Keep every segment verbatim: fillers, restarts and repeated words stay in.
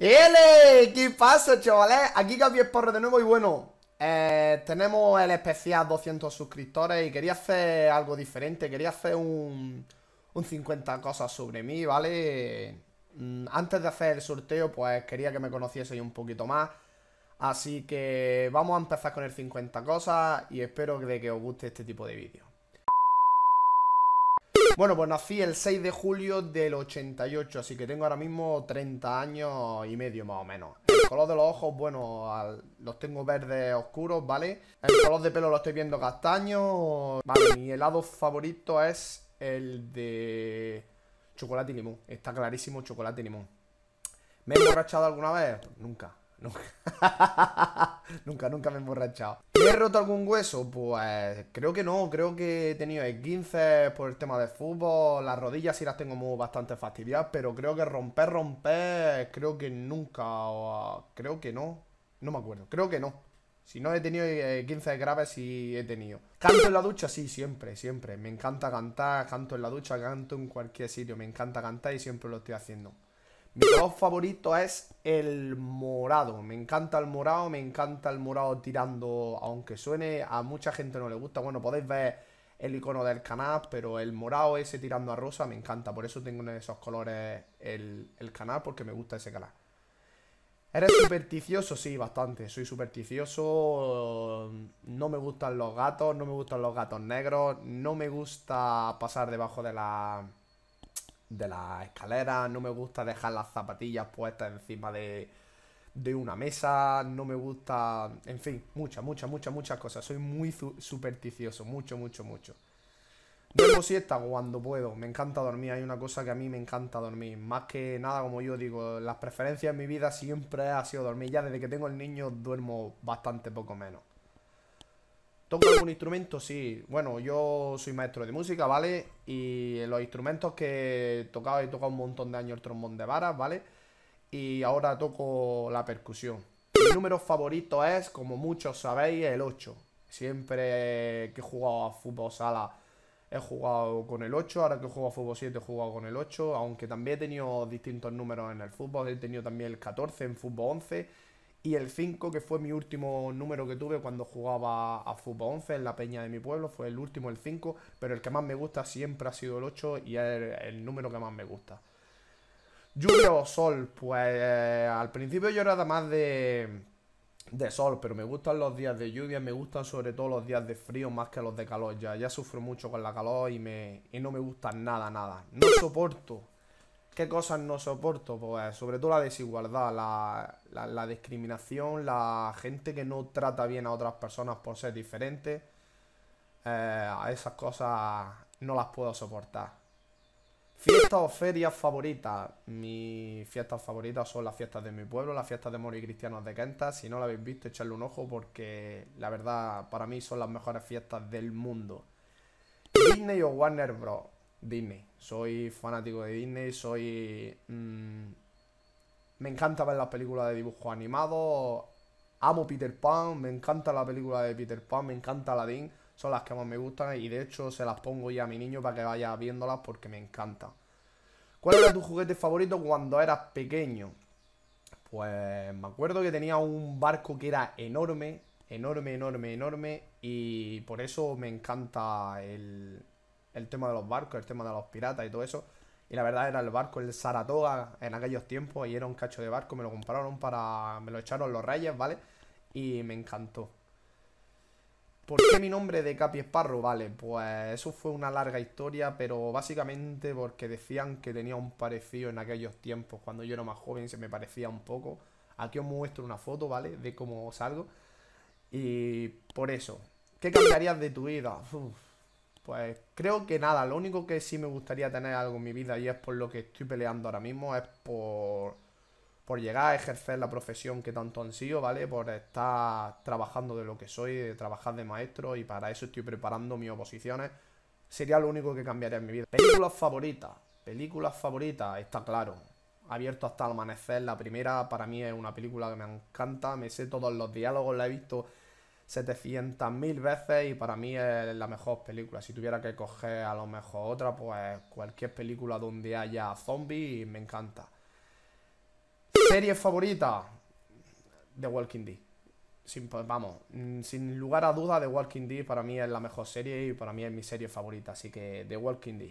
¡Ele! ¿Qué pasa, chavales? Aquí Capi Sparrow de nuevo y bueno, eh, tenemos el especial doscientos suscriptores y quería hacer algo diferente, quería hacer un, un cincuenta cosas sobre mí, ¿vale? Antes de hacer el sorteo, pues quería que me conocieseis un poquito más, así que vamos a empezar con el cincuenta cosas y espero de que os guste este tipo de vídeo. Bueno, pues nací el seis de julio del ochenta y ocho, así que tengo ahora mismo treinta años y medio más o menos. El color de los ojos, bueno, al, los tengo verdes oscuros, ¿vale? El color de pelo lo estoy viendo castaño. Vale, mi helado favorito es el de chocolate y limón. Está clarísimo, chocolate y limón. ¿Me he emborrachado alguna vez? Nunca, nunca. Nunca, nunca me he emborrachado. ¿He roto algún hueso? Pues creo que no, creo que he tenido esguinces por el tema de fútbol, las rodillas sí las tengo muy bastante fastidiadas, pero creo que romper, romper, creo que nunca, o, creo que no, no me acuerdo, creo que no. Si no he tenido esguinces graves, sí he tenido. ¿Canto en la ducha? Sí, siempre, siempre, me encanta cantar, canto en la ducha, canto en cualquier sitio, me encanta cantar y siempre lo estoy haciendo. Mi color favorito es el morado, me encanta el morado, me encanta el morado tirando, aunque suene, a mucha gente no le gusta, bueno, podéis ver el icono del canal, pero el morado ese tirando a rosa me encanta, por eso tengo en esos colores el, el canal, porque me gusta ese canal. ¿Eres supersticioso? Sí, bastante, soy supersticioso, no me gustan los gatos, no me gustan los gatos negros, no me gusta pasar debajo de la... de la escalera, no me gusta dejar las zapatillas puestas encima de, de una mesa, no me gusta, en fin, muchas, muchas, muchas, muchas cosas. Soy muy supersticioso, mucho, mucho, mucho. Duermo siesta cuando puedo, me encanta dormir, hay una cosa que a mí me encanta dormir. Más que nada, como yo digo, las preferencias en mi vida siempre ha sido dormir, ya desde que tengo el niño duermo bastante poco menos. ¿Toco algún instrumento? Sí. Bueno, yo soy maestro de música, ¿vale? Y los instrumentos que he tocado, he tocado un montón de años el trombón de varas, ¿vale? Y ahora toco la percusión. Mi número favorito es, como muchos sabéis, el ocho. Siempre que he jugado a fútbol sala he jugado con el ocho. Ahora que he jugado a fútbol siete he jugado con el ocho. Aunque también he tenido distintos números en el fútbol. He tenido también el catorce en fútbol once. Y el cinco, que fue mi último número que tuve cuando jugaba a fútbol once en la peña de mi pueblo, fue el último, el cinco, pero el que más me gusta siempre ha sido el ocho y es el, el número que más me gusta. ¿Lluvia o sol? Pues eh, al principio yo era más de, de sol, pero me gustan los días de lluvia, me gustan sobre todo los días de frío más que los de calor. Ya, ya sufro mucho con la calor y, me, y no me gusta nada, nada. No soporto. ¿Qué cosas no soporto? Pues sobre todo la desigualdad, la, la, la discriminación, la gente que no trata bien a otras personas por ser diferentes. Eh, esas cosas no las puedo soportar. ¿Fiestas o ferias favoritas? Mis fiestas favoritas son las fiestas de mi pueblo, las fiestas de moros y cristianos de Kenta. Si no la habéis visto, echadle un ojo porque la verdad para mí son las mejores fiestas del mundo. ¿Disney o Warner Bros? Disney, soy fanático de Disney, soy... Mmm, me encanta ver las películas de dibujos animados, amo Peter Pan, me encanta la película de Peter Pan, me encanta Aladdin, son las que más me gustan y de hecho se las pongo ya a mi niño para que vaya viéndolas porque me encanta. ¿Cuál era tu juguete favorito cuando eras pequeño? Pues me acuerdo que tenía un barco que era enorme, enorme, enorme, enorme y por eso me encanta el... el tema de los barcos, el tema de los piratas y todo eso. Y la verdad era el barco, el Saratoga en aquellos tiempos. Y era un cacho de barco, me lo compraron para... me lo echaron los reyes, ¿vale? Y me encantó. ¿Por qué mi nombre de Capi Sparrow? Vale, pues eso fue una larga historia. Pero básicamente porque decían que tenía un parecido en aquellos tiempos. Cuando yo era más joven se me parecía un poco. Aquí os muestro una foto, ¿vale? De cómo salgo. Y por eso. ¿Qué cambiarías de tu vida? Uf. Pues creo que nada, lo único que sí me gustaría tener algo en mi vida y es por lo que estoy peleando ahora mismo, es por, por llegar a ejercer la profesión que tanto ansío, ¿vale? Por estar trabajando de lo que soy, de trabajar de maestro y para eso estoy preparando mis oposiciones. Sería lo único que cambiaría en mi vida. Películas favoritas, películas favoritas, está claro. Abierto hasta el amanecer, la primera para mí es una película que me encanta, me sé todos los diálogos, la he visto... setecientas mil veces y para mí es la mejor película. Si tuviera que coger a lo mejor otra, pues cualquier película donde haya zombies me encanta. Serie favorita, The Walking Dead. Sin, vamos, sin lugar a duda, The Walking Dead para mí es la mejor serie y para mí es mi serie favorita, así que The Walking Dead.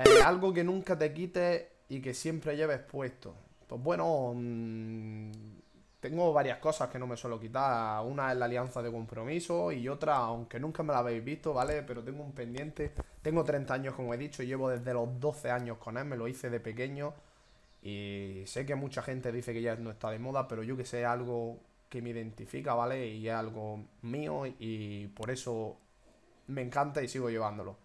Eh, algo que nunca te quites y que siempre lleves puesto. Pues bueno, mmm, tengo varias cosas que no me suelo quitar. Una es la alianza de compromiso y otra, aunque nunca me la habéis visto, ¿vale? Pero tengo un pendiente. Tengo treinta años, como he dicho, y llevo desde los doce años con él. Me lo hice de pequeño. Y sé que mucha gente dice que ya no está de moda, pero yo que sé, es algo que me identifica, ¿vale? Y es algo mío y por eso me encanta y sigo llevándolo.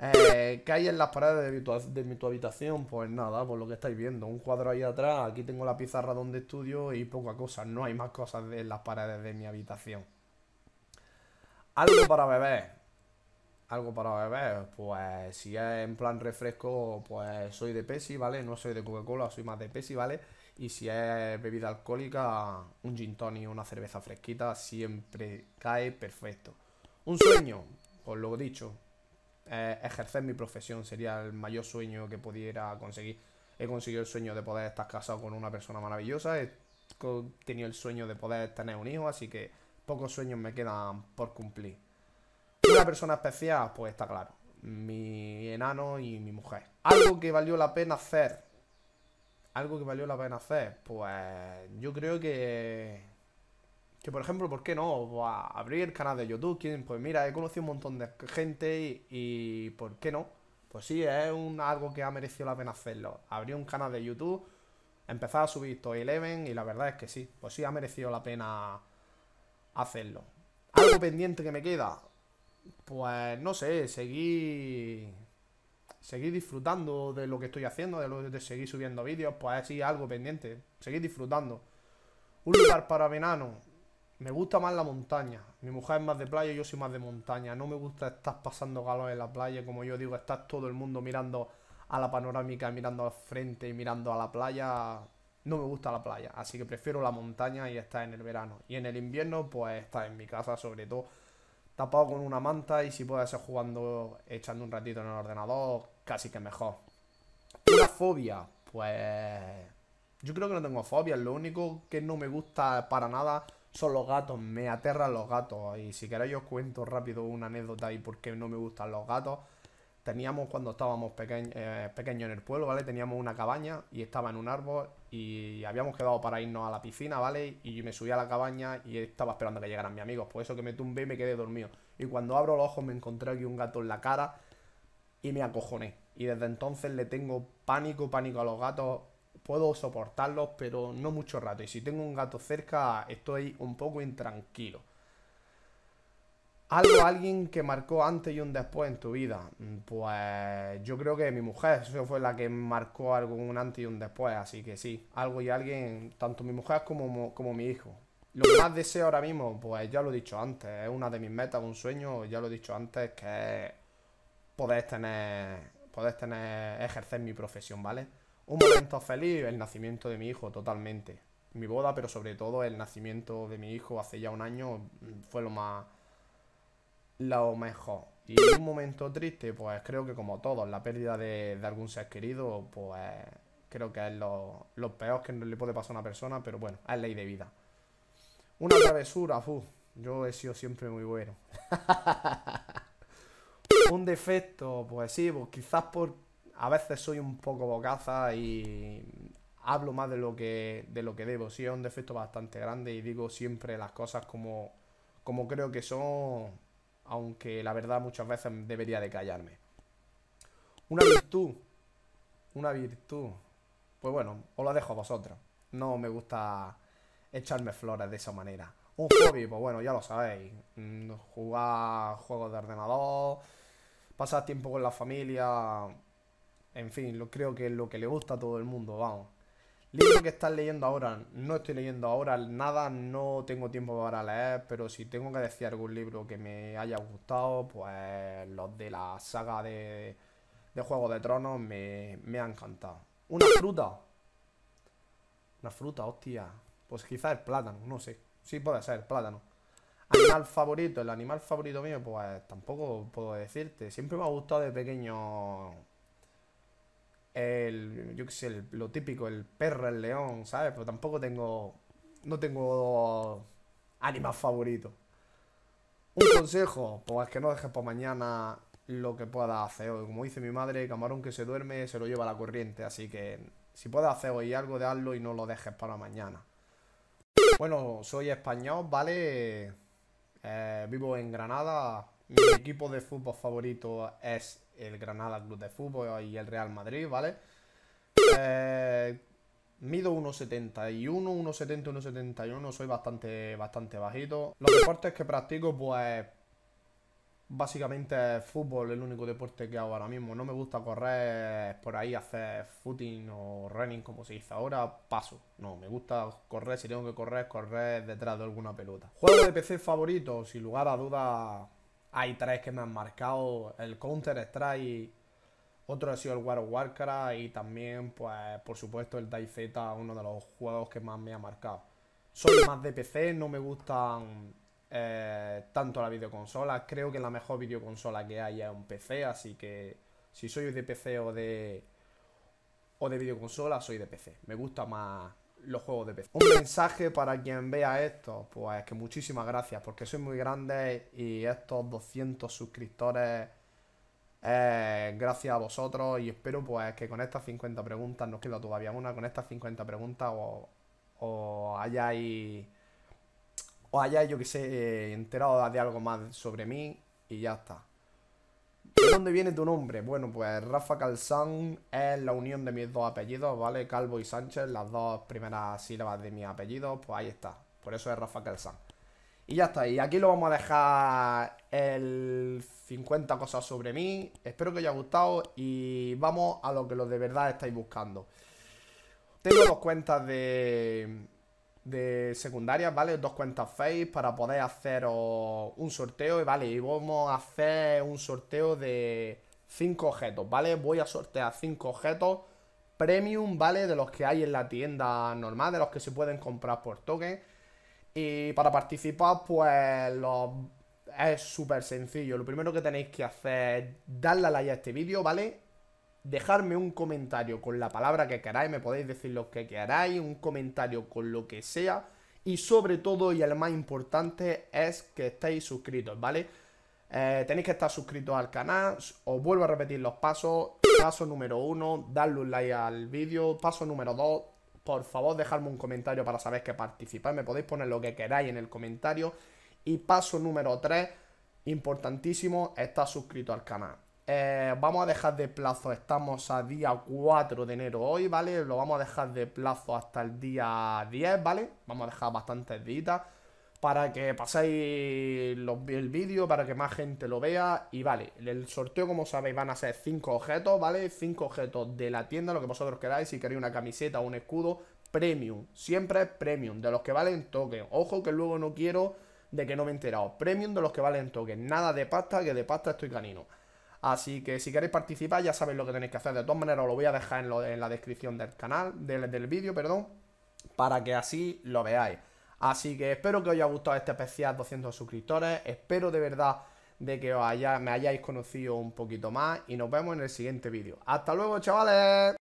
Eh, ¿Qué hay en las paredes de mi, de mi tu habitación? Pues nada, por lo que estáis viendo, un cuadro ahí atrás, aquí tengo la pizarra donde estudio y poca cosa, no hay más cosas en las paredes de mi habitación. Algo para beber. Algo para beber, pues si es en plan refresco, pues soy de Pepsi, ¿vale? No soy de Coca-Cola, soy más de Pepsi, ¿vale? Y si es bebida alcohólica, un gin tonic, una cerveza fresquita, siempre cae perfecto. Un sueño, por lo dicho, eh, ejercer mi profesión sería el mayor sueño que pudiera conseguir. He conseguido el sueño de poder estar casado con una persona maravillosa, he tenido el sueño de poder tener un hijo, así que pocos sueños me quedan por cumplir. Una persona especial, pues está claro, mi enano y mi mujer. Algo que valió la pena hacer. Algo que valió la pena hacer. Pues yo creo que Que por ejemplo, ¿por qué no? Pues, abrir el canal de YouTube. ¿Quién? Pues mira, he conocido un montón de gente y, y ¿por qué no? Pues sí, es un, algo que ha merecido la pena hacerlo. Abrir un canal de YouTube, empezar a subir Top Eleven y la verdad es que sí, pues sí ha merecido la pena hacerlo. Algo pendiente que me queda. Pues no sé, seguir seguir disfrutando de lo que estoy haciendo, de, lo, de seguir subiendo vídeos, pues sí, algo pendiente, seguir disfrutando. Un lugar para verano, me gusta más la montaña, mi mujer es más de playa, yo soy más de montaña, no me gusta estar pasando calor en la playa, como yo digo, estar todo el mundo mirando a la panorámica, mirando al frente y mirando a la playa, no me gusta la playa, así que prefiero la montaña y estar en el verano. Y en el invierno, pues estar en mi casa sobre todo, tapado con una manta y si puedes ser jugando, echando un ratito en el ordenador, casi que mejor. ¿Una fobia? Pues yo creo que no tengo fobias, lo único que no me gusta para nada son los gatos, me aterran los gatos. Y si queréis os cuento rápido una anécdota y por qué no me gustan los gatos. Teníamos cuando estábamos peque eh, pequeños en el pueblo, ¿vale? Teníamos una cabaña y estaba en un árbol y habíamos quedado para irnos a la piscina, ¿vale? Y me subí a la cabaña y estaba esperando que llegaran mis amigos. Por eso que me tumbé y me quedé dormido. Y cuando abro los ojos me encontré aquí un gato en la cara y me acojoné. Y desde entonces le tengo pánico, pánico a los gatos. Puedo soportarlos, pero no mucho rato. Y si tengo un gato cerca, estoy un poco intranquilo. Algo, alguien que marcó antes y un después en tu vida. Pues yo creo que mi mujer, eso fue la que marcó algo, un antes y un después, así que sí, algo y alguien, tanto mi mujer como, como mi hijo. Lo que más deseo ahora mismo, pues ya lo he dicho antes, es una de mis metas, un sueño, ya lo he dicho antes, que es poder tener, poder tener, ejercer mi profesión, ¿vale? Un momento feliz, el nacimiento de mi hijo, totalmente. Mi boda, pero sobre todo el nacimiento de mi hijo hace ya un año fue lo más... lo mejor. Y en un momento triste, pues creo que como todos, la pérdida de, de algún ser querido, pues creo que es lo, lo peor que le puede pasar a una persona, pero bueno, es ley de vida. Una travesura, uf, yo he sido siempre muy bueno. Un defecto, pues sí, pues quizás por a veces soy un poco bocaza y hablo más de lo que de lo que debo. Sí, es un defecto bastante grande y digo siempre las cosas como, como creo que son... Aunque la verdad muchas veces debería de callarme. Una virtud. Una virtud. Pues bueno, os la dejo a vosotros. No me gusta echarme flores de esa manera. Un hobby, pues bueno, ya lo sabéis. Jugar juegos de ordenador. Pasar tiempo con la familia. En fin, lo, creo que es lo que le gusta a todo el mundo, vamos. Libro que estás leyendo ahora, no estoy leyendo ahora nada, no tengo tiempo para leer, pero si tengo que decir algún libro que me haya gustado, pues los de la saga de, de Juego de Tronos me, me han encantado. Una fruta, una fruta, hostia, pues quizás el plátano, no sé, sí puede ser el plátano. Animal favorito, el animal favorito mío, pues tampoco puedo decirte, siempre me ha gustado de pequeño... el, yo qué sé, el, lo típico, el perro, el león, ¿sabes? Pero tampoco tengo, no tengo animal favorito. Un consejo, pues que no dejes por mañana lo que puedas hacer hoy. Como dice mi madre, camarón que se duerme se lo lleva la corriente, así que si puedes hacer hoy algo de hazlo y no lo dejes para mañana. Bueno, soy español, ¿vale? Eh, vivo en Granada. Mi equipo de fútbol favorito es el Granada Club de Fútbol y el Real Madrid, ¿vale? Eh, mido uno setenta y uno, uno setenta, uno setenta y uno, soy bastante, bastante bajito. Los deportes que practico, pues básicamente fútbol, el único deporte que hago ahora mismo. No me gusta correr por ahí, hacer footing o running como se dice ahora, paso. No, me gusta correr, si tengo que correr, correr detrás de alguna pelota. Juego de P C favorito, sin lugar a dudas, hay tres que me han marcado. El Counter Strike, otro ha sido el World of Warcraft y también, pues, por supuesto, el DayZ, uno de los juegos que más me ha marcado. Soy más de P C, no me gustan Eh, tanto la videoconsola. Creo que la mejor videoconsola que hay es un P C, así que si soy de P C o de o de videoconsola, soy de P C. Me gustan más los juegos de P C. Un mensaje para quien vea esto, pues que muchísimas gracias, porque soy muy grande y estos doscientos suscriptores eh, gracias a vosotros, y espero pues que con estas cincuenta preguntas, nos queda todavía una, con estas cincuenta preguntas o, o hayáis O allá yo que sé, enterado de algo más sobre mí y ya está. ¿De dónde viene tu nombre? Bueno, pues Rafa CalSan es la unión de mis dos apellidos, ¿vale? Calvo y Sánchez, las dos primeras sílabas de mis apellidos, pues ahí está. Por eso es Rafa CalSan. Y ya está, y aquí lo vamos a dejar el cincuenta cosas sobre mí. Espero que os haya gustado y vamos a lo que los de verdad estáis buscando. Tengo dos cuentas de... de secundarias, ¿vale? Dos cuentas face para poder hacer un sorteo, ¿vale? Y vamos a hacer un sorteo de cinco objetos, ¿vale? Voy a sortear cinco objetos premium, ¿vale? De los que hay en la tienda normal, de los que se pueden comprar por token. Y para participar, pues los... es súper sencillo. Lo primero que tenéis que hacer es darle a like a este vídeo, ¿vale? Dejarme un comentario con la palabra que queráis, me podéis decir lo que queráis, un comentario con lo que sea. Y sobre todo, y el más importante, es que estéis suscritos, ¿vale? Eh, tenéis que estar suscritos al canal. Os vuelvo a repetir los pasos. Paso número uno, darle un like al vídeo. Paso número dos, por favor, dejadme un comentario para saber que participáis. Me podéis poner lo que queráis en el comentario. Y paso número tres, importantísimo, estar suscrito al canal. Eh, vamos a dejar de plazo, estamos a día cuatro de enero hoy, ¿vale? Lo vamos a dejar de plazo hasta el día diez, ¿vale? Vamos a dejar bastantes días para que paséis los, el vídeo, para que más gente lo vea. Y vale, el sorteo, como sabéis, van a ser cinco objetos, ¿vale? cinco objetos de la tienda, lo que vosotros queráis, si queréis una camiseta o un escudo, premium, siempre premium, de los que valen token. Ojo que luego no quiero de que no me he enterado, premium de los que valen token, nada de pasta, que de pasta estoy canino. Así que si queréis participar ya sabéis lo que tenéis que hacer. De todas maneras os lo voy a dejar en, lo, en la descripción del canal, del, del vídeo, perdón, para que así lo veáis. Así que espero que os haya gustado este especial doscientos suscriptores. Espero de verdad de que os haya, me hayáis conocido un poquito más y nos vemos en el siguiente vídeo. ¡Hasta luego, chavales!